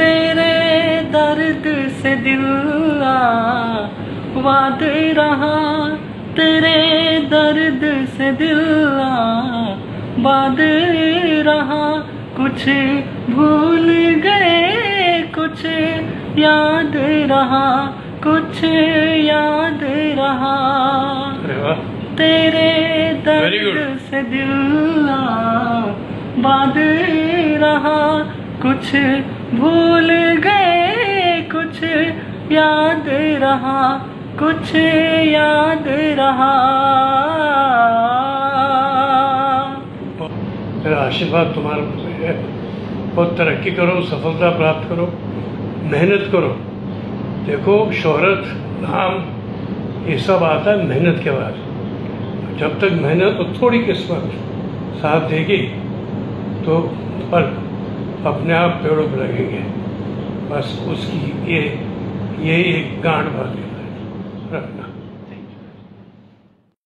तेरे दर्द से दिल आवाद रहा, तेरे दर्द से दिल आवाद रहा। कुछ भूल गए कुछ याद रहा, कुछ याद रहा। तेरे दर्द से दिल आबाद रहा, कुछ भूल गए कुछ याद रहा, कुछ याद रहा। तेरा आशीर्वाद तुम्हारे ऊपर है। बहुत तरक्की करो, सफलता प्राप्त करो, मेहनत करो। देखो शोहरत, नाम, ये सब आता है मेहनत के बाद। जब तक मेहनत और थोड़ी किस्मत साथ देगी तो फल अपने आप पेड़ों पर लगेंगे। बस उसकी ये एक गांठ बांध रखना।